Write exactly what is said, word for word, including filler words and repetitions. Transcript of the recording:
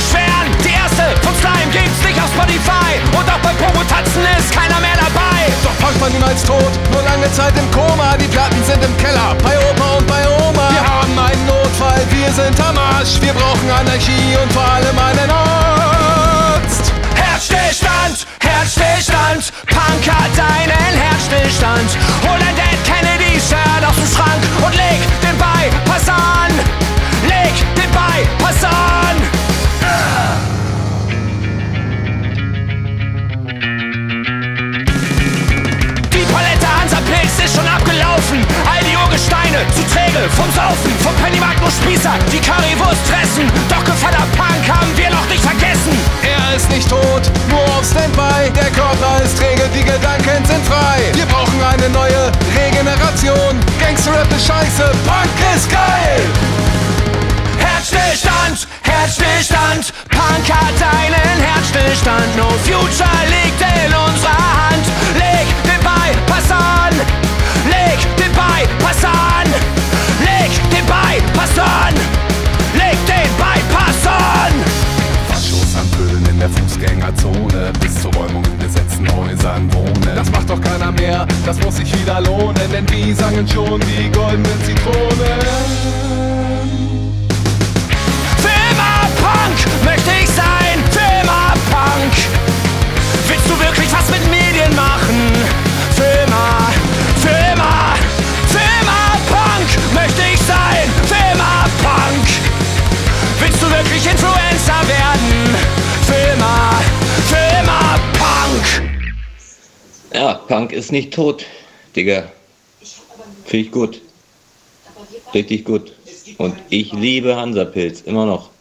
beschweren. Die erste von Slime gibt's nicht auf Spotify. Und auch bei Probotatzen ist keiner mehr dabei. Doch Punk war niemals tot, nur lange Zeit im Koma. Die Platten sind im Keller, bei Opa und bei Oma. Wir haben einen Notfall, wir sind am Arsch. Wir brauchen Anarchie und vor allem einen Arzt. Herzstillstand, Herzstillstand, Punk hat einen Herzstillstand. Hol ein Dead Kennedys Shirt aus dem Schrank und leg den Bypass an. Leg den Bypass an. Die Palette Hansapilz ist schon abgelaufen. All die Urgesteine zu träge vom Saufen. Vom Pennymarkt nur Spießer, die Currywurst fressen. Doch Gefaller Punk haben wir noch nicht vergessen. Er ist nicht tot, nur auf Standby. Der Körper ist träge, die Gedanken sind frei. Wir brauchen eine neue Regeneration. Gangster-Rap ist scheiße, Punk ist geil. Herzstillstand, Herzstillstand, Punk hat einen Herzstillstand. No Future liegt in unserer Hand. Leg den Bypass an, leg den Bypass an, leg den Bypass an, leg den Bypass an. Faschos am Pölen in der Fußgängerzone, bis zur Räumung in besetzten Häusern wohnen. Das macht doch keiner mehr, das muss sich wieder lohnen, denn die sangen schon die goldene Zitrone. Möchte ich sein, Figma Punk. Willst du wirklich was mit Medien machen? Figma, Figma, Figma Punk. Möchte ich sein, Figma Punk. Willst du wirklich Influencer werden? Figma, Figma Punk. Ja, Punk ist nicht tot, Digga. Finde ich gut. Richtig gut. Und ich liebe Hansapilz, immer noch.